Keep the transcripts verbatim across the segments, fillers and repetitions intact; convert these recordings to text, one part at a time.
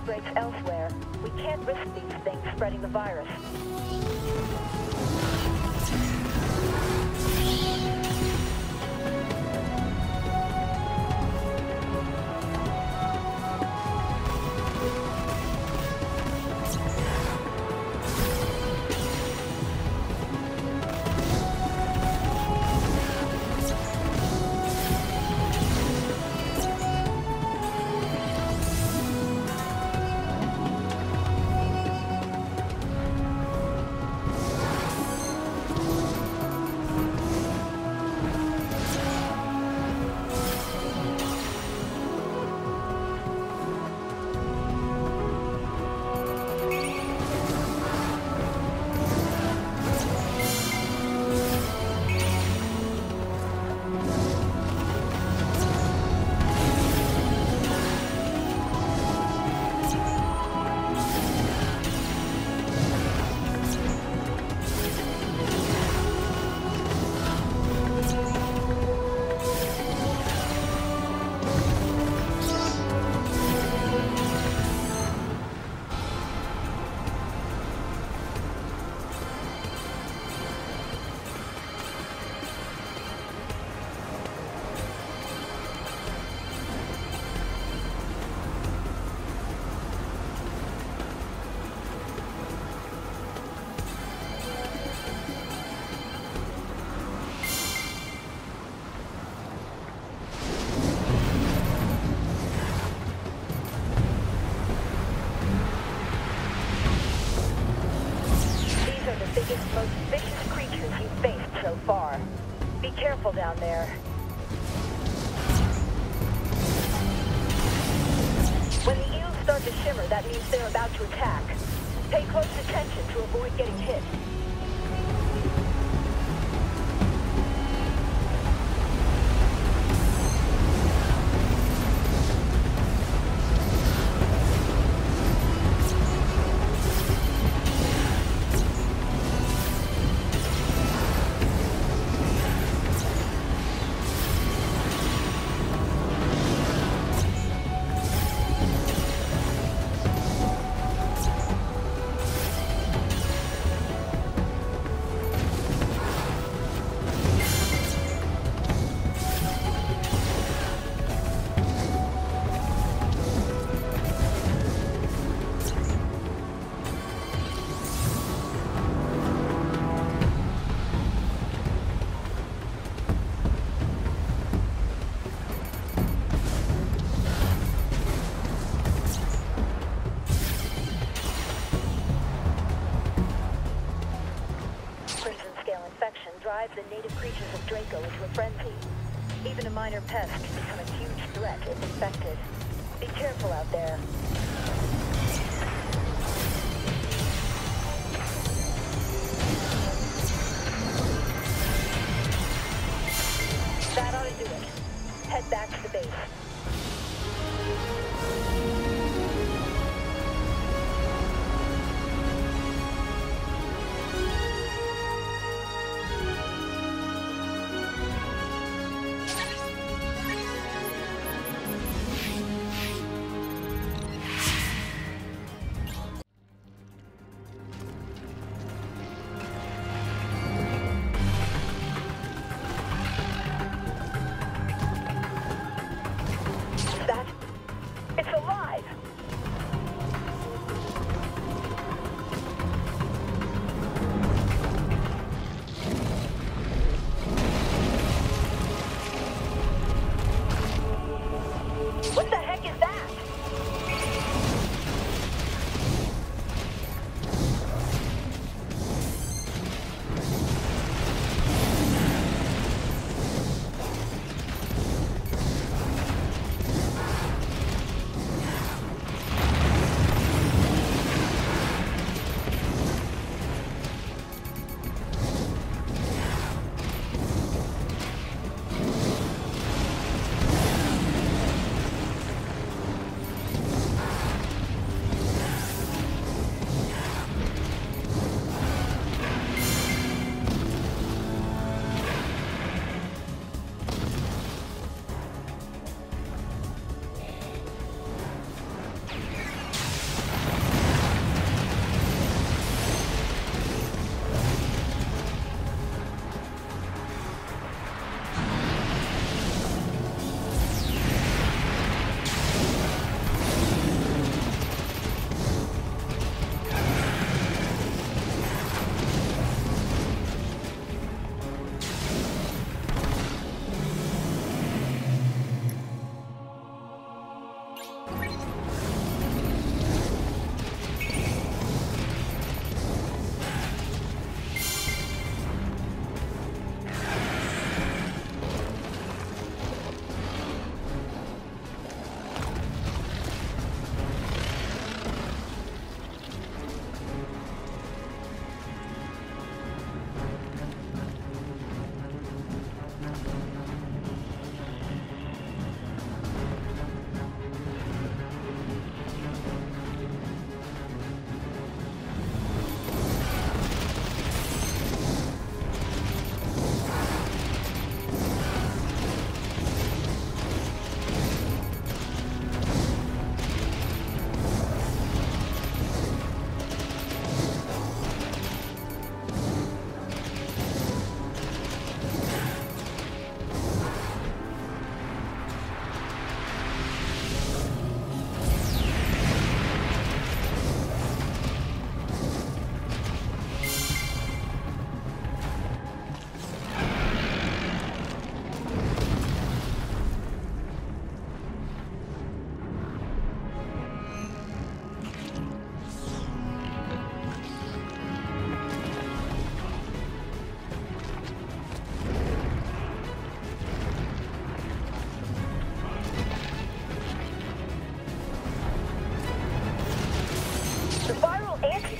outbreaks elsewhere. We can't risk these things spreading the virus. Down there. When the eels start to shimmer, that means they're about to attack. Pay close attention to avoid getting hit. The native creatures of Draco into a frenzy. Even a minor pest can become a huge threat if infected. Be careful out there. That ought to do it. Head back to the base.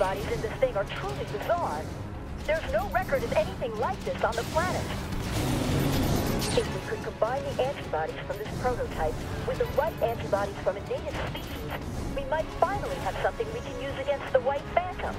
antibodies in this thing are truly bizarre. There's no record of anything like this on the planet. If we could combine the antibodies from this prototype with the right antibodies from a native species, we might finally have something we can use against the White Phantom.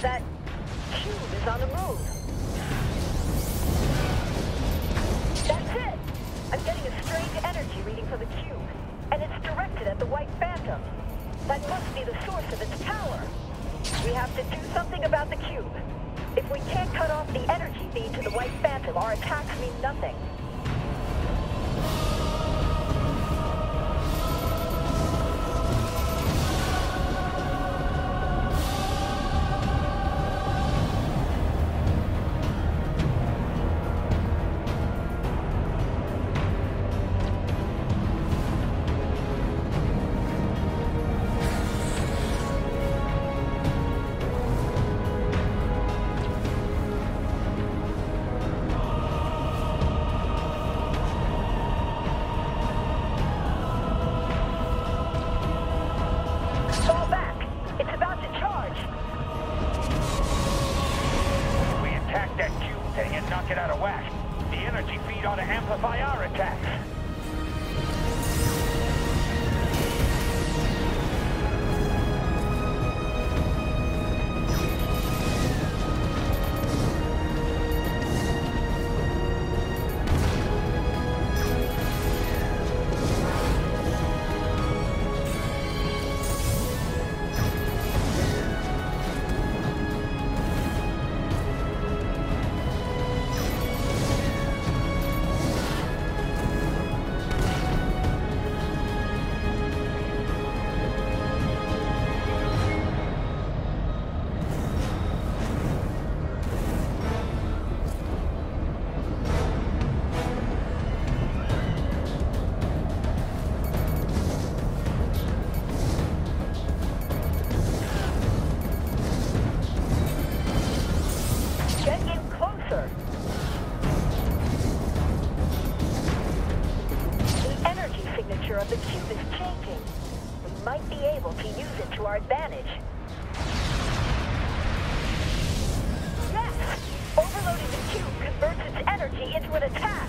That cube is on the move. That's it! I'm getting a strange energy reading from the cube, and it's directed at the White Phantom. That must be the source of its power. We have to do something about the cube. If we can't cut off the energy feed to the White Phantom, our attacks mean nothing. The cube is changing. We might be able to use it to our advantage. Yes! Overloading the cube converts its energy into an attack.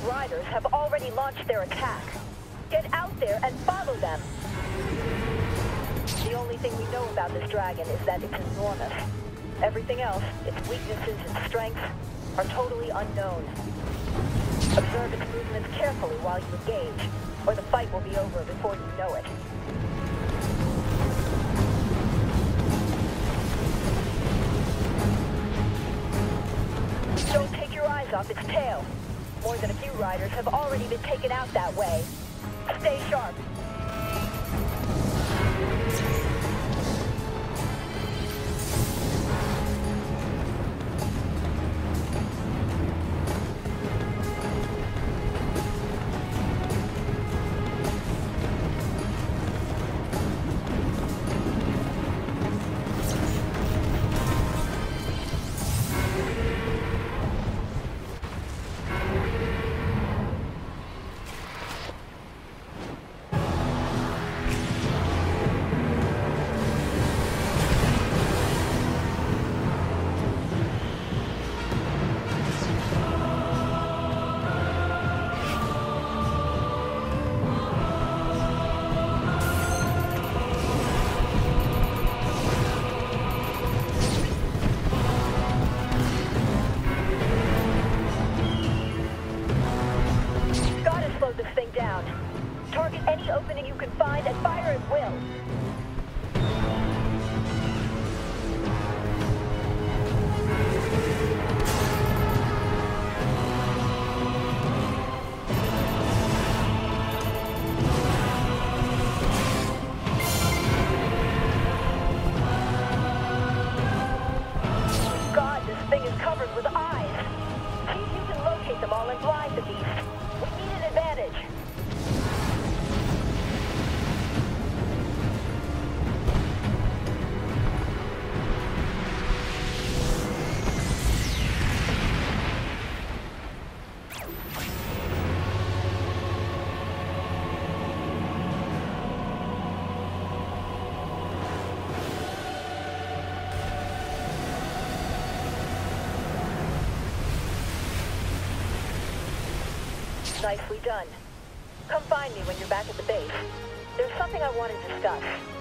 White Riders have already launched their attack. Get out there and follow them. The only thing we know about this dragon is that it's enormous. Everything else, its weaknesses and strengths, are totally unknown. Observe its movements carefully while you engage, or the fight will be over before you know it. Don't take your eyes off its tail. More than a few riders have already been taken out that way. Stay sharp. Nicely done. Come find me when you're back at the base. There's something I want to discuss.